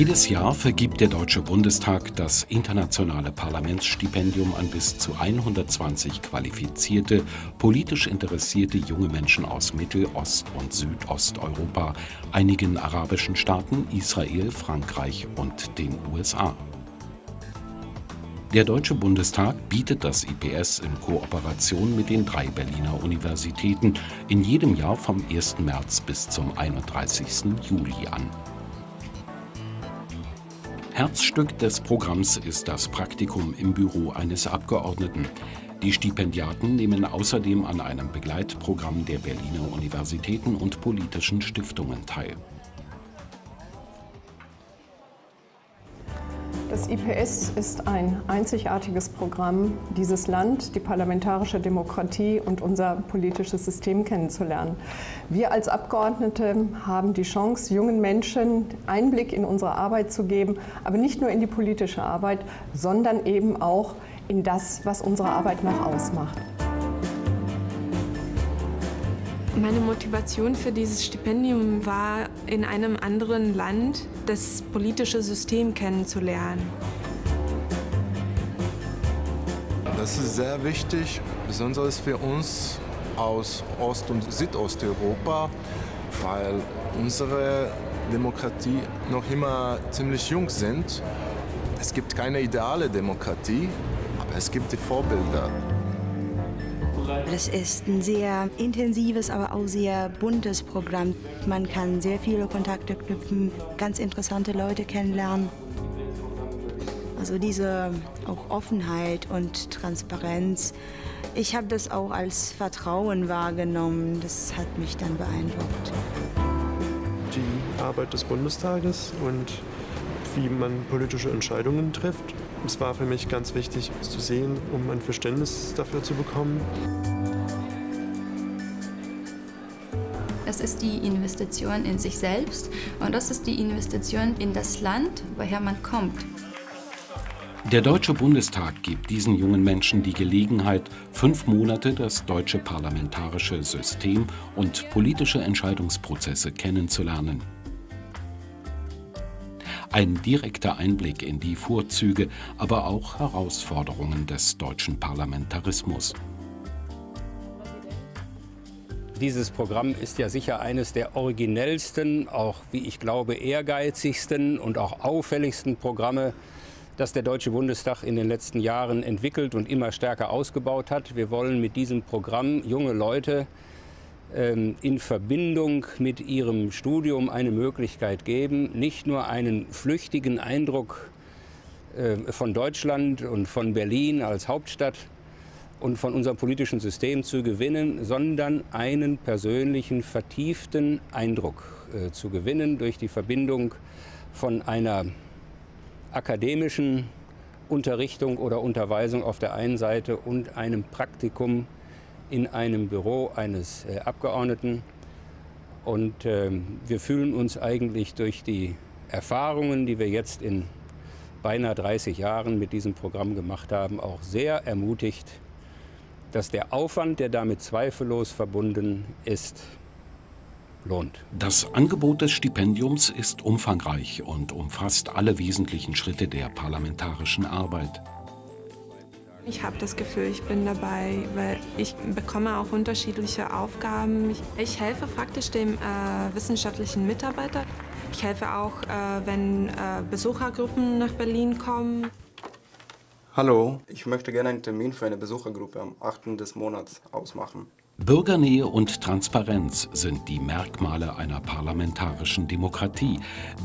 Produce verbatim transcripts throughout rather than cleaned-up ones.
Jedes Jahr vergibt der Deutsche Bundestag das Internationale Parlamentsstipendium an bis zu hundertzwanzig qualifizierte, politisch interessierte junge Menschen aus Mittelost- und Südosteuropa, einigen arabischen Staaten, Israel, Frankreich und den U S A. Der Deutsche Bundestag bietet das I P S in Kooperation mit den drei Berliner Universitäten in jedem Jahr vom ersten März bis zum einunddreißigsten Juli an. Herzstück des Programms ist das Praktikum im Büro eines Abgeordneten. Die Stipendiaten nehmen außerdem an einem Begleitprogramm der Berliner Universitäten und politischen Stiftungen teil. Das I P S ist ein einzigartiges Programm, dieses Land, die parlamentarische Demokratie und unser politisches System kennenzulernen. Wir als Abgeordnete haben die Chance, jungen Menschen Einblick in unsere Arbeit zu geben, aber nicht nur in die politische Arbeit, sondern eben auch in das, was unsere Arbeit noch ausmacht. Meine Motivation für dieses Stipendium war, in einem anderen Land das politische System kennenzulernen. Das ist sehr wichtig, besonders für uns aus Ost- und Südosteuropa, weil unsere Demokratie noch immer ziemlich jung sind. Es gibt keine ideale Demokratie, aber es gibt die Vorbilder. Es ist ein sehr intensives, aber auch sehr buntes Programm. Man kann sehr viele Kontakte knüpfen, ganz interessante Leute kennenlernen. Also diese auch Offenheit und Transparenz. Ich habe das auch als Vertrauen wahrgenommen. Das hat mich dann beeindruckt. Die Arbeit des Bundestages und wie man politische Entscheidungen trifft. Es war für mich ganz wichtig, es zu sehen, um ein Verständnis dafür zu bekommen. Das ist die Investition in sich selbst und das ist die Investition in das Land, woher man kommt. Der Deutsche Bundestag gibt diesen jungen Menschen die Gelegenheit, fünf Monate das deutsche parlamentarische System und politische Entscheidungsprozesse kennenzulernen. Ein direkter Einblick in die Vorzüge, aber auch Herausforderungen des deutschen Parlamentarismus. Dieses Programm ist ja sicher eines der originellsten, auch wie ich glaube ehrgeizigsten und auch auffälligsten Programme, das der Deutsche Bundestag in den letzten Jahren entwickelt und immer stärker ausgebaut hat. Wir wollen mit diesem Programm junge Leute in Verbindung mit ihrem Studium eine Möglichkeit geben, nicht nur einen flüchtigen Eindruck von Deutschland und von Berlin als Hauptstadt und von unserem politischen System zu gewinnen, sondern einen persönlichen, vertieften Eindruck zu gewinnen durch die Verbindung von einer akademischen Unterrichtung oder Unterweisung auf der einen Seite und einem Praktikum in einem Büro eines äh, Abgeordneten. Und äh, wir fühlen uns eigentlich durch die Erfahrungen, die wir jetzt in beinahe dreißig Jahren mit diesem Programm gemacht haben, auch sehr ermutigt, dass der Aufwand, der damit zweifellos verbunden ist, lohnt. Das Angebot des Stipendiums ist umfangreich und umfasst alle wesentlichen Schritte der parlamentarischen Arbeit. Ich habe das Gefühl, ich bin dabei, weil ich bekomme auch unterschiedliche Aufgaben. Ich, ich helfe praktisch dem äh, wissenschaftlichen Mitarbeiter. Ich helfe auch, äh, wenn äh, Besuchergruppen nach Berlin kommen. Hallo, ich möchte gerne einen Termin für eine Besuchergruppe am achten des Monats ausmachen. Bürgernähe und Transparenz sind die Merkmale einer parlamentarischen Demokratie.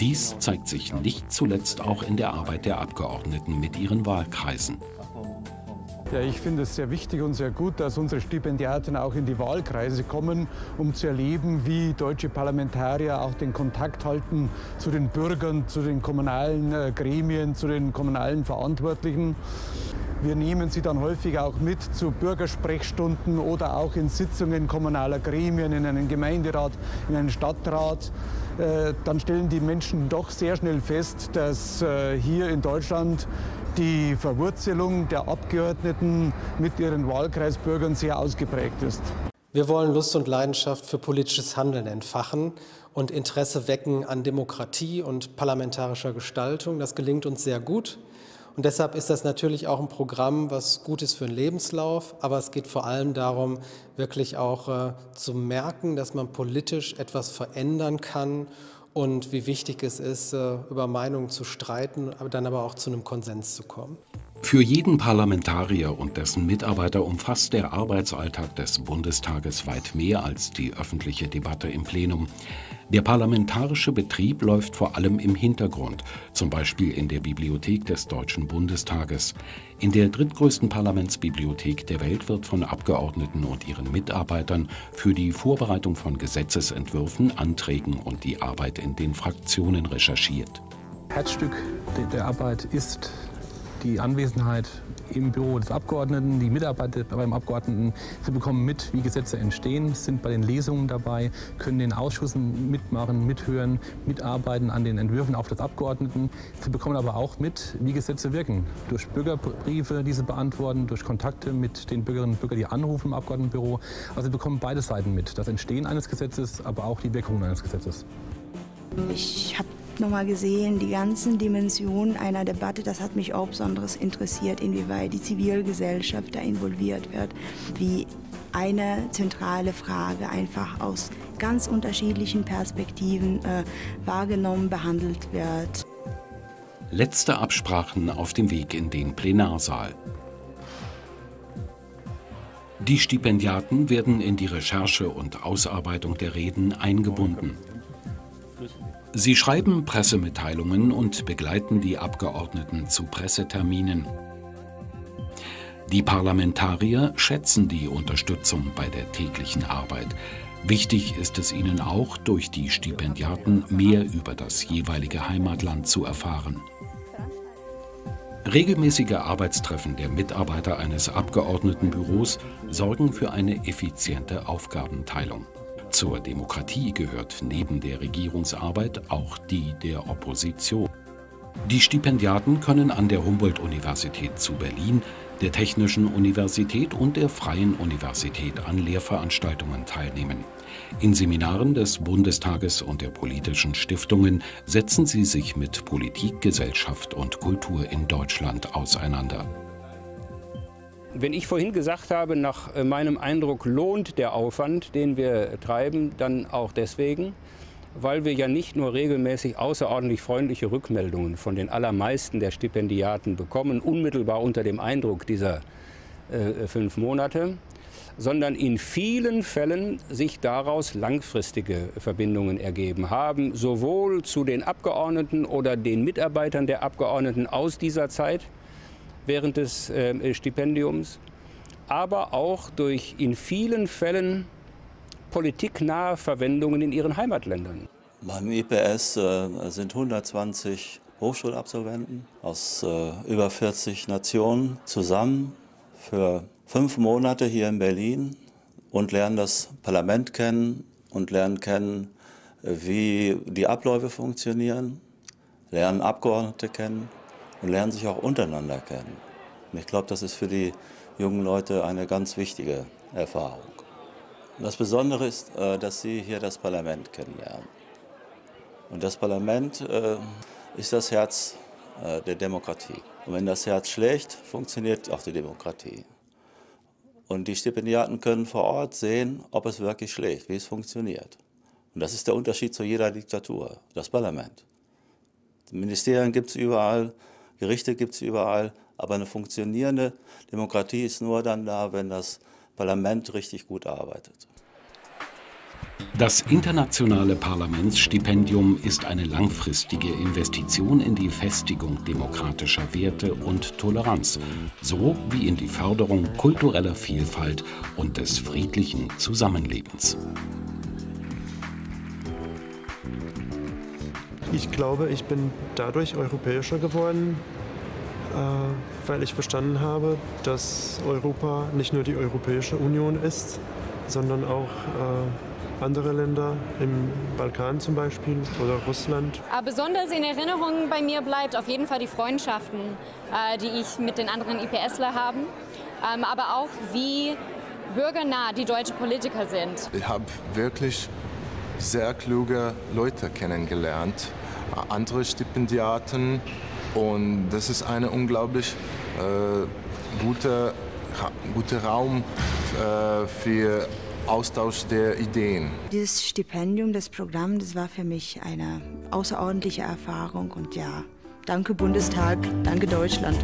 Dies zeigt sich nicht zuletzt auch in der Arbeit der Abgeordneten mit ihren Wahlkreisen. Ja, ich finde es sehr wichtig und sehr gut, dass unsere Stipendiaten auch in die Wahlkreise kommen, um zu erleben, wie deutsche Parlamentarier auch den Kontakt halten zu den Bürgern, zu den kommunalen Gremien, zu den kommunalen Verantwortlichen. Wir nehmen sie dann häufig auch mit zu Bürgersprechstunden oder auch in Sitzungen kommunaler Gremien, in einen Gemeinderat, in einen Stadtrat. Dann stellen die Menschen doch sehr schnell fest, dass hier in Deutschland die Verwurzelung der Abgeordneten mit ihren Wahlkreisbürgern sehr ausgeprägt ist. Wir wollen Lust und Leidenschaft für politisches Handeln entfachen und Interesse wecken an Demokratie und parlamentarischer Gestaltung. Das gelingt uns sehr gut. Und deshalb ist das natürlich auch ein Programm, was gut ist für den Lebenslauf. Aber es geht vor allem darum, wirklich auch äh, zu merken, dass man politisch etwas verändern kann und wie wichtig es ist, äh, über Meinungen zu streiten, aber dann aber auch zu einem Konsens zu kommen. Für jeden Parlamentarier und dessen Mitarbeiter umfasst der Arbeitsalltag des Bundestages weit mehr als die öffentliche Debatte im Plenum. Der parlamentarische Betrieb läuft vor allem im Hintergrund, zum Beispiel in der Bibliothek des Deutschen Bundestages. In der drittgrößten Parlamentsbibliothek der Welt wird von Abgeordneten und ihren Mitarbeitern für die Vorbereitung von Gesetzesentwürfen, Anträgen und die Arbeit in den Fraktionen recherchiert. Herzstück der Arbeit ist die Anwesenheit im Büro des Abgeordneten, die Mitarbeiter beim Abgeordneten. Sie bekommen mit, wie Gesetze entstehen, sind bei den Lesungen dabei, können in den Ausschüssen mitmachen, mithören, mitarbeiten an den Entwürfen auch des Abgeordneten. Sie bekommen aber auch mit, wie Gesetze wirken. Durch Bürgerbriefe, die sie beantworten, durch Kontakte mit den Bürgerinnen und Bürgern, die anrufen im Abgeordnetenbüro. Also sie bekommen beide Seiten mit, das Entstehen eines Gesetzes, aber auch die Wirkung eines Gesetzes. Ich habe nochmal gesehen, die ganzen Dimensionen einer Debatte, das hat mich auch besonders interessiert, inwieweit die Zivilgesellschaft da involviert wird, wie eine zentrale Frage einfach aus ganz unterschiedlichen Perspektiven äh, wahrgenommen, behandelt wird. Letzte Absprachen auf dem Weg in den Plenarsaal. Die Stipendiaten werden in die Recherche und Ausarbeitung der Reden eingebunden. Sie schreiben Pressemitteilungen und begleiten die Abgeordneten zu Presseterminen. Die Parlamentarier schätzen die Unterstützung bei der täglichen Arbeit. Wichtig ist es ihnen auch, durch die Stipendiaten mehr über das jeweilige Heimatland zu erfahren. Regelmäßige Arbeitstreffen der Mitarbeiter eines Abgeordnetenbüros sorgen für eine effiziente Aufgabenteilung. Zur Demokratie gehört neben der Regierungsarbeit auch die der Opposition. Die Stipendiaten können an der Humboldt-Universität zu Berlin, der Technischen Universität und der Freien Universität an Lehrveranstaltungen teilnehmen. In Seminaren des Bundestages und der politischen Stiftungen setzen sie sich mit Politik, Gesellschaft und Kultur in Deutschland auseinander. Wenn ich vorhin gesagt habe, nach meinem Eindruck lohnt der Aufwand, den wir treiben, dann auch deswegen, weil wir ja nicht nur regelmäßig außerordentlich freundliche Rückmeldungen von den allermeisten der Stipendiaten bekommen, unmittelbar unter dem Eindruck dieser äh, fünf Monate, sondern in vielen Fällen sich daraus langfristige Verbindungen ergeben haben, sowohl zu den Abgeordneten oder den Mitarbeitern der Abgeordneten aus dieser Zeit, während des äh, Stipendiums, aber auch durch in vielen Fällen politiknahe Verwendungen in ihren Heimatländern. Beim I P S äh, sind hundertzwanzig Hochschulabsolventen aus äh, über vierzig Nationen zusammen für fünf Monate hier in Berlin und lernen das Parlament kennen und lernen kennen, wie die Abläufe funktionieren, lernen Abgeordnete kennen. Und lernen sich auch untereinander kennen. Und ich glaube, das ist für die jungen Leute eine ganz wichtige Erfahrung. Das Besondere ist, dass sie hier das Parlament kennenlernen. Und das Parlament ist das Herz der Demokratie. Und wenn das Herz schlägt, funktioniert auch die Demokratie. Und die Stipendiaten können vor Ort sehen, ob es wirklich schlägt, wie es funktioniert. Und das ist der Unterschied zu jeder Diktatur, das Parlament. Ministerien gibt es überall. Gerichte gibt es überall, aber eine funktionierende Demokratie ist nur dann da, wenn das Parlament richtig gut arbeitet. Das Internationale Parlamentsstipendium ist eine langfristige Investition in die Festigung demokratischer Werte und Toleranz, so wie in die Förderung kultureller Vielfalt und des friedlichen Zusammenlebens. Ich glaube, ich bin dadurch europäischer geworden, äh, weil ich verstanden habe, dass Europa nicht nur die Europäische Union ist, sondern auch äh, andere Länder, im Balkan zum Beispiel oder Russland. Aber besonders in Erinnerung bei mir bleibt auf jeden Fall die Freundschaften, äh, die ich mit den anderen I P S ler habe, ähm, aber auch wie bürgernah die deutschen Politiker sind. Ich habe wirklich sehr kluge Leute kennengelernt, andere Stipendiaten, und das ist eine unglaublich äh, gute, ra gute Raum äh, für Austausch der Ideen. Dieses Stipendium, das Programm, das war für mich eine außerordentliche Erfahrung, und ja, danke Bundestag, danke Deutschland.